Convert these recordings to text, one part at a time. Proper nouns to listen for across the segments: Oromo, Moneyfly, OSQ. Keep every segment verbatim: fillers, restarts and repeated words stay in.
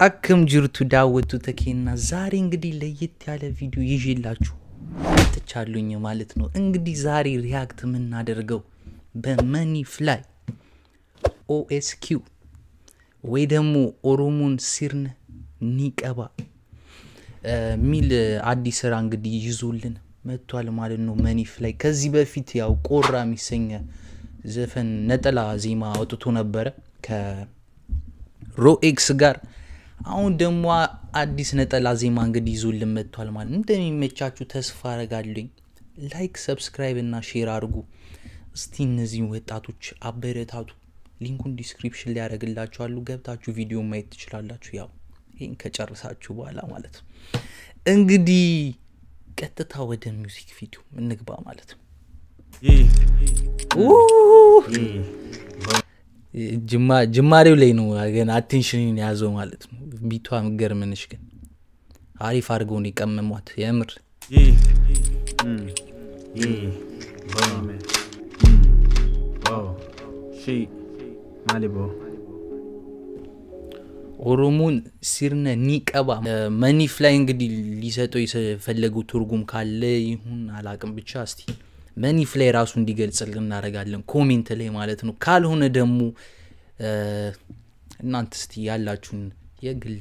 Welcome to the video. ተቻሉኝ ማለት ነው እንግዲህ ዛሬ ሪያክት ምን እናደርገው በመኒፍላይ ኦኤስኪ ወይ ደሞ ኦሮሞን ሲርን ንቀባ ሚል አዲስ ራ እንግዲህ ይዙልን መጥቷል ማለት ነው መኒፍላይ ከዚህ በፊት ያው ቆራ ሚሰኛ ዘፈን ነጠላ ዜማ አውጥቶ ነበር ከሮኤክስ ጋር አሁን ደሞ አዲስ ነጠላ ዜማ እንግዲህ ይዙልን መጥቷል ማለት እንደሚመቻችሁ ተስፋ አረጋለሁ ላይክ ሰብስክራይብ እና ሼር አድርጉ እስቲ እነዚህ ወጣቶች አበረታቱ ሊንኩን ዲስክሪፕሽን ላይ አረጋግላችኋለሁ ገብታችሁ ቪዲዮ ማየት ትችላላችሁ ያው ይሄን ከጨርሳችሁ በኋላ ማለት እንግዲህ ቀጥታ ወደ ሙዚክ ቪዲዮ እንግባ ማለት ጅማ ጅማሪው ላይ ነው አገን አቴንሽን ያዘው ማለት ነው ቢቷም ገርመንሽ ግን አሪፍ አርገው ነው ይቀመሟት ያምር እ ቦም ኦ ሺ ማሊቦ ኦሮሞን ሲርነ ንቀባ መኒፍላይ እንግዲህ ሊሰጠው ይፈልገው ትርጉም ካለ ይሁን አላቅም ብቻ እስቲ መኒፍላይ ራሱ እንዲገልጽልን እናረጋለን ኮሜንት ላይ ማለት ነው ካልሆነ ደሙ እናንተ እስቲ ያላችሁን የግል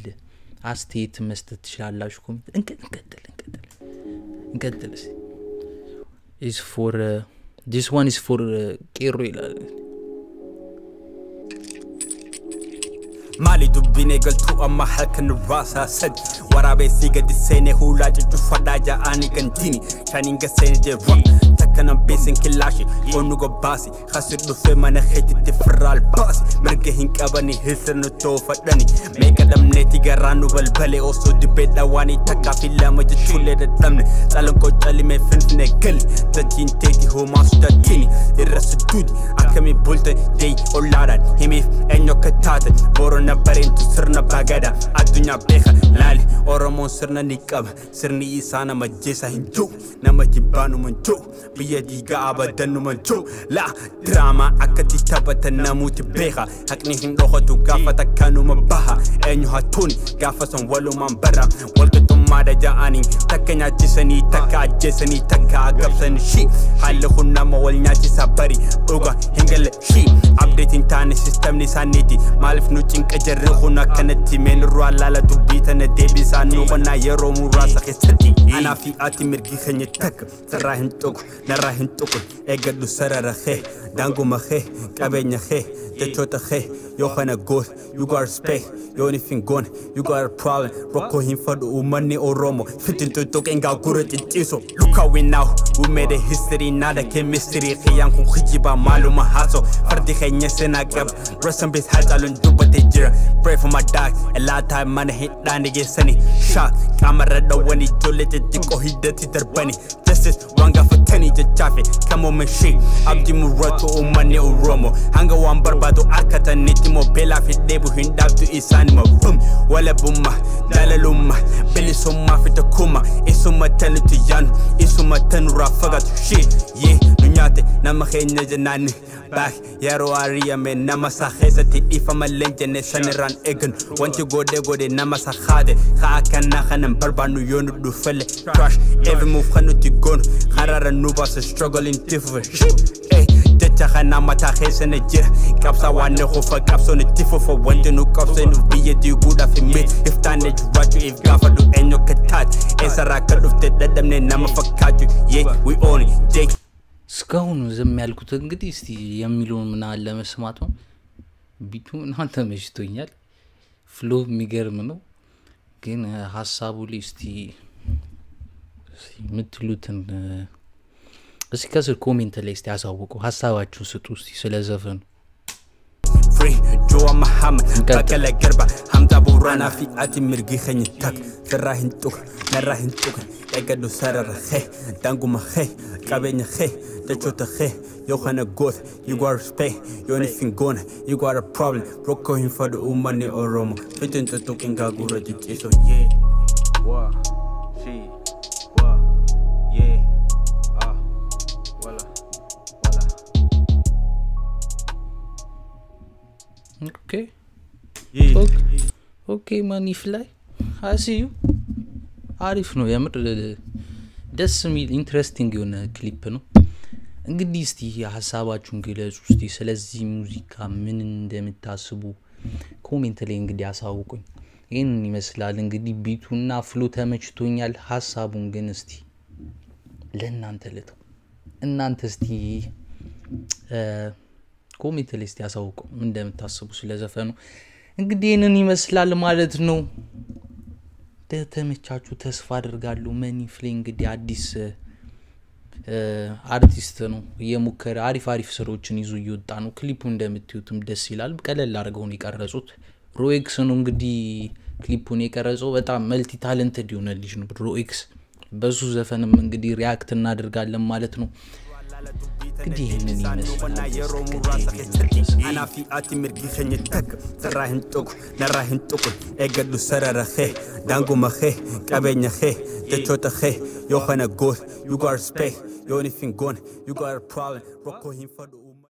አስተያየት መስጠት ትችላላችሁ ኮሜንት እንቀጥል እንቀጥል እንቀጥል is for uh, this one is for ቄሮ ይላል Mali do binegal to a mahakan rasa said what I basic disene who like to fadaja anikantini shining a send the rock takana basin kilashi onugo basi hasud do femana hate the feral basi merke hinkabani hisano to fadani make them netiga ranubal bale also the beda wani takafila much to let them salonko tali me fintne kill the jin take home master tini the rest dude akami bulte day olada him if enyo katata boro نبرين تسرنا بغدا الدنيا بيخا لالي أورمون سرنا نيكاب سرني إسانا مجيسا هنجو نما جيبانو منجو بيدي قابا دنو منجو لا دراما أكدي تابتا نموت بيخا هكني هنروختو قافتا كانو مباها أنيو هاتوني قافسون ولو من برا والقطو مادا جااني تكنيا جيساني تكا جيساني تكا قبساني شي حالي خونا مولنيا جيسا بري أوغا هنجل شي عبدتين تاني سيستم نيسانيتي مالف نوچين اجرخنا كانت من روالا لا دوبيتنا ديبيسا نونا يرومو راسك ستي انا في اتمركي خنيتك تراهن توك نراهن توك اجدو سرر خي دانغو مخي كابن خي تشوت خي يوخنا غوث يو غار سبي يوني فين غون يو غار بروبلم روكو هين فد وماني اورومو فتن توك انغا غورت تيسو لوك اوت ناو وي ميد ا هيستوري نادا كيمستري خيان كون خجيبا معلومه هاتو فردي خنيسنا غب رسم بيس هاتالون دوبتي Pray for my dog, a lot of time man hit down to get sunny Shot, camera the one he do let it go, he dirty their bunny Justice, one guy for ten, he just traffic, come on my shit Abdi Murato, Omani Oromo Hanga one barbado, akata nitimo Bela fit debu, hindab to his animal Boom, wala buma, dalaluma Bili soma fita kuma, isuma tenu to yanu Isuma tenu rafaga to shit, yeah Nunyate, namakhe nyeja nani Back, yaro aria me namasa khesati Ifama lenje ne Shaniran Egan, want you go there, go there, Namasa Hade, Hakanahan and Barbanu Yonu do fell, crash, every move Hanuti gone, Harara Nubas struggling different. Hey, Tetahana Mata Hesan a jet, Capsa one for caps on a tiff for one to no caps and be a do good of him. If Tanage Ratu, if Gaffa do and no catat, Esaraka of the Dadam and Namafakatu, yeah, we own it. Jake Scone was a Malkutangadis, Yamilum Nalamesmato. Between Hantamesh to Yak, Flow Migermano, Gain Hasabulis the Mitlutan Castle Commentalist as a Woko Hasawa Chusutus, Selezavan. Free Joa Mahamad, Kakala Gerba, Hamtaburana, Atimir Gihen Tak, Terrahin Tuk, Narahin Tuk, Egadu Sarah, Danguma He, Cabin He. Yohana Goth, you are spay, you anything gone, you got a problem, broke him for the Umani or Romo, fitting to talking Gagura, so yeah, wah, she, wah, yeah, ah, Okay. Yeah. Okay. Okay, Moneyfly. I see you. Arif no, I'm that's some interesting on clip no. እንግዲህ እስቲ ሐሳባችሁን ግለጹ እስቲ ስለዚህ ሙዚቃ ምን እንደምታስቡ ኮሜንት ላይ እንግዲህ አሳውቁኝ ይሄን ይመስላል እንግዲህ ቢቱና ፍሎ ተመችቶኛል ሐሳቡን ግን እስቲ ለእናንተ ልተው እናንተ እስቲ ኮሜንት ላይ እስቲ አሳውቁ ምን እንደምታስቡ ስለዘፈኑ እንግዲህ ይሄንን ይመስላል ማለት ነው ተተመቻችሁ ተስፋ አድርጋለሁ Moneyfly እንግዲህ አዲስ አርቲስት ነው የሙከራ አሪፍ አሪፍ ስራዎችን ይዞ ይወጣ ነው ክሊፑ እንደምትዩትም ደስ ይላል ቀለል አድርገው ነው ይቀርጹት ሮኤክስ ነው እንግዲህ ክሊፑን ይቀርጹው በጣም መልቲ ታለንትድ የሆነ ልጅ ነው ሮኤክስ በሱ ዘፈንም እንግዲህ ሪአክት እናደርጋለን ማለት ነው انا في اتمر كيفني تك تراهن توك نراهن توك اجدو سرر خي دانغو مخي كابين خي تشوت خي يوخنا غول يو غار سبي يو اني فين غون يو غار problem